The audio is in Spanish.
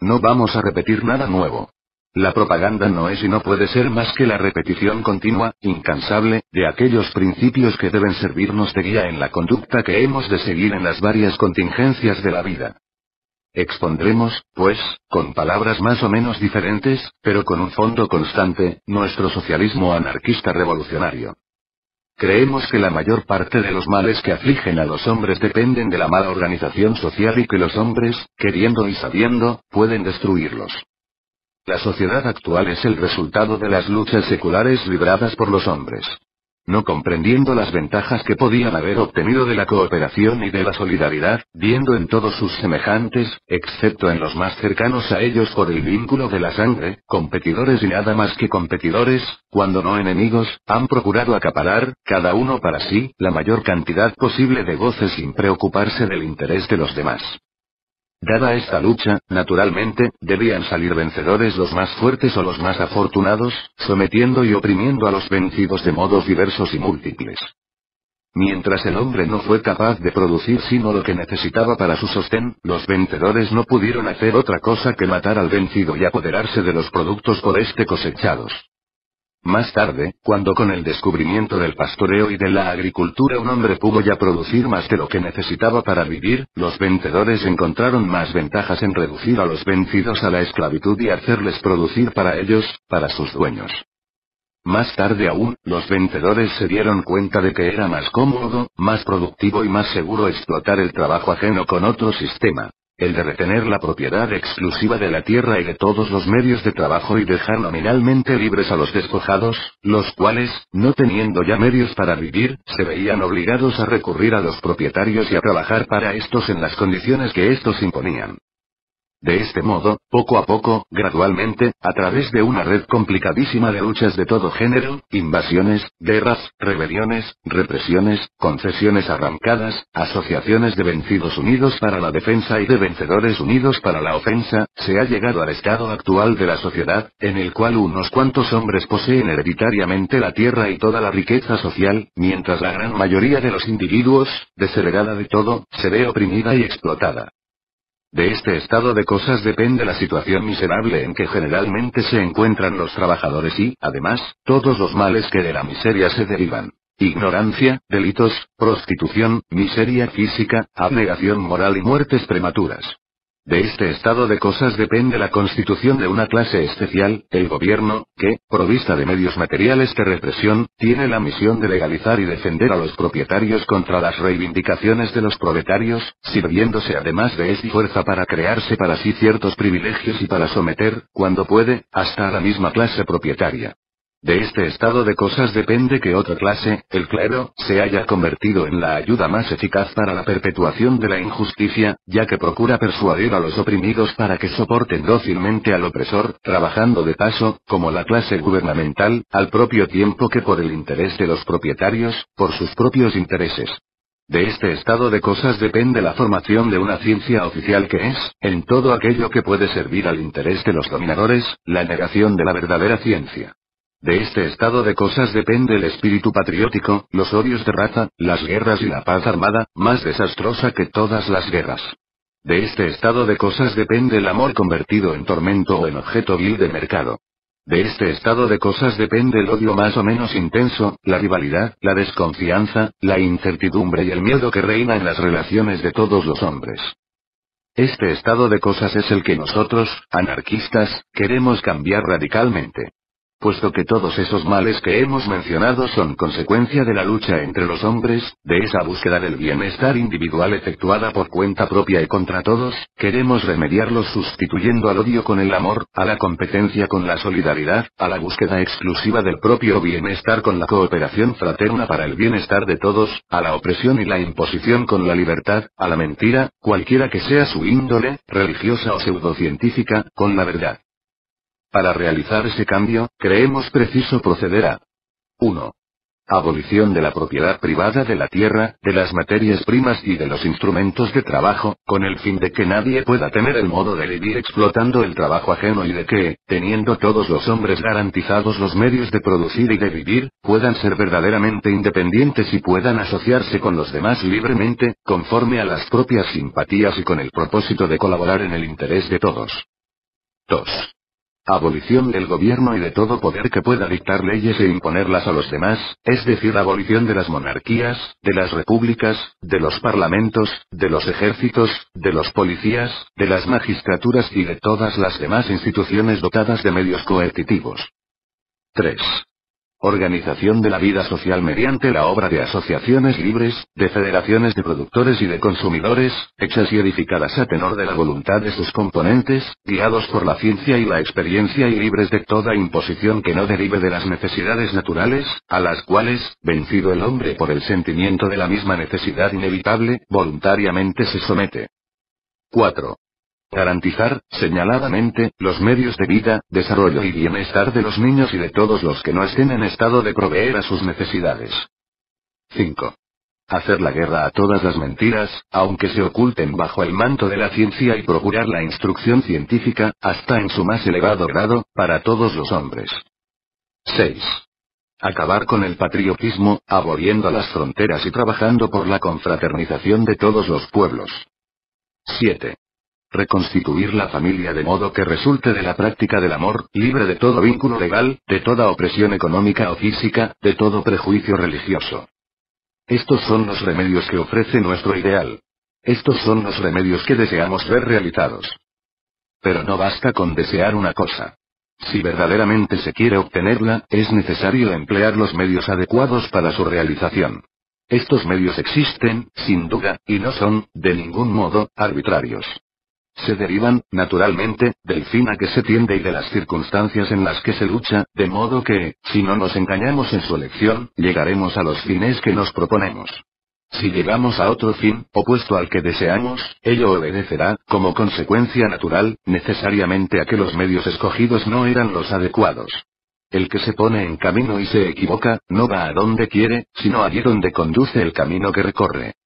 No vamos a repetir nada nuevo. La propaganda no es y no puede ser más que la repetición continua, incansable, de aquellos principios que deben servirnos de guía en la conducta que hemos de seguir en las varias contingencias de la vida. Expondremos, pues, con palabras más o menos diferentes, pero con un fondo constante, nuestro socialismo anarquista revolucionario. Creemos que la mayor parte de los males que afligen a los hombres dependen de la mala organización social y que los hombres, queriendo y sabiendo, pueden destruirlos. La sociedad actual es el resultado de las luchas seculares libradas por los hombres. No comprendiendo las ventajas que podían haber obtenido de la cooperación y de la solidaridad, viendo en todos sus semejantes, excepto en los más cercanos a ellos por el vínculo de la sangre, competidores y nada más que competidores, cuando no enemigos, han procurado acaparar, cada uno para sí, la mayor cantidad posible de goces sin preocuparse del interés de los demás. Dada esta lucha, naturalmente, debían salir vencedores los más fuertes o los más afortunados, sometiendo y oprimiendo a los vencidos de modos diversos y múltiples. Mientras el hombre no fue capaz de producir sino lo que necesitaba para su sostén, los vencedores no pudieron hacer otra cosa que matar al vencido y apoderarse de los productos por este cosechados. Más tarde, cuando con el descubrimiento del pastoreo y de la agricultura un hombre pudo ya producir más de lo que necesitaba para vivir, los vencedores encontraron más ventajas en reducir a los vencidos a la esclavitud y hacerles producir para ellos, para sus dueños. Más tarde aún, los vencedores se dieron cuenta de que era más cómodo, más productivo y más seguro explotar el trabajo ajeno con otro sistema. El de retener la propiedad exclusiva de la tierra y de todos los medios de trabajo y dejar nominalmente libres a los despojados, los cuales, no teniendo ya medios para vivir, se veían obligados a recurrir a los propietarios y a trabajar para estos en las condiciones que estos imponían. De este modo, poco a poco, gradualmente, a través de una red complicadísima de luchas de todo género, invasiones, guerras, rebeliones, represiones, concesiones arrancadas, asociaciones de vencidos unidos para la defensa y de vencedores unidos para la ofensa, se ha llegado al estado actual de la sociedad, en el cual unos cuantos hombres poseen hereditariamente la tierra y toda la riqueza social, mientras la gran mayoría de los individuos, desheredada de todo, se ve oprimida y explotada. De este estado de cosas depende la situación miserable en que generalmente se encuentran los trabajadores y, además, todos los males que de la miseria se derivan. Ignorancia, delitos, prostitución, miseria física, abnegación moral y muertes prematuras. De este estado de cosas depende la constitución de una clase especial, el gobierno, que, provista de medios materiales de represión, tiene la misión de legalizar y defender a los propietarios contra las reivindicaciones de los proletarios, sirviéndose además de esa fuerza para crearse para sí ciertos privilegios y para someter, cuando puede, hasta a la misma clase propietaria. De este estado de cosas depende que otra clase, el clero, se haya convertido en la ayuda más eficaz para la perpetuación de la injusticia, ya que procura persuadir a los oprimidos para que soporten dócilmente al opresor, trabajando de paso, como la clase gubernamental, al propio tiempo que por el interés de los propietarios, por sus propios intereses. De este estado de cosas depende la formación de una ciencia oficial que es, en todo aquello que puede servir al interés de los dominadores, la negación de la verdadera ciencia. De este estado de cosas depende el espíritu patriótico, los odios de raza, las guerras y la paz armada, más desastrosa que todas las guerras. De este estado de cosas depende el amor convertido en tormento o en objeto vil de mercado. De este estado de cosas depende el odio más o menos intenso, la rivalidad, la desconfianza, la incertidumbre y el miedo que reina en las relaciones de todos los hombres. Este estado de cosas es el que nosotros, anarquistas, queremos cambiar radicalmente. Puesto que todos esos males que hemos mencionado son consecuencia de la lucha entre los hombres, de esa búsqueda del bienestar individual efectuada por cuenta propia y contra todos, queremos remediarlos sustituyendo al odio con el amor, a la competencia con la solidaridad, a la búsqueda exclusiva del propio bienestar con la cooperación fraterna para el bienestar de todos, a la opresión y la imposición con la libertad, a la mentira, cualquiera que sea su índole, religiosa o pseudocientífica, con la verdad. Para realizar ese cambio, creemos preciso proceder a 1. Abolición de la propiedad privada de la tierra, de las materias primas y de los instrumentos de trabajo, con el fin de que nadie pueda tener el modo de vivir explotando el trabajo ajeno y de que, teniendo todos los hombres garantizados los medios de producir y de vivir, puedan ser verdaderamente independientes y puedan asociarse con los demás libremente, conforme a las propias simpatías y con el propósito de colaborar en el interés de todos. 2. Abolición del gobierno y de todo poder que pueda dictar leyes e imponerlas a los demás, es decir, abolición de las monarquías, de las repúblicas, de los parlamentos, de los ejércitos, de los policías, de las magistraturas y de todas las demás instituciones dotadas de medios coercitivos. 3. Organización de la vida social mediante la obra de asociaciones libres, de federaciones de productores y de consumidores, hechas y edificadas a tenor de la voluntad de sus componentes, guiados por la ciencia y la experiencia y libres de toda imposición que no derive de las necesidades naturales, a las cuales, vencido el hombre por el sentimiento de la misma necesidad inevitable, voluntariamente se somete. 4. Garantizar, señaladamente, los medios de vida, desarrollo y bienestar de los niños y de todos los que no estén en estado de proveer a sus necesidades. 5. Hacer la guerra a todas las mentiras, aunque se oculten bajo el manto de la ciencia y procurar la instrucción científica, hasta en su más elevado grado, para todos los hombres. 6. Acabar con el patriotismo, aboliendo las fronteras y trabajando por la confraternización de todos los pueblos. 7. Reconstituir la familia de modo que resulte de la práctica del amor, libre de todo vínculo legal, de toda opresión económica o física, de todo prejuicio religioso. Estos son los remedios que ofrece nuestro ideal. Estos son los remedios que deseamos ver realizados. Pero no basta con desear una cosa. Si verdaderamente se quiere obtenerla, es necesario emplear los medios adecuados para su realización. Estos medios existen, sin duda, y no son, de ningún modo, arbitrarios. Se derivan, naturalmente, del fin a que se tiende y de las circunstancias en las que se lucha, de modo que, si no nos engañamos en su elección, llegaremos a los fines que nos proponemos. Si llegamos a otro fin, opuesto al que deseamos, ello obedecerá, como consecuencia natural, necesariamente a que los medios escogidos no eran los adecuados. El que se pone en camino y se equivoca, no va a donde quiere, sino allí donde conduce el camino que recorre.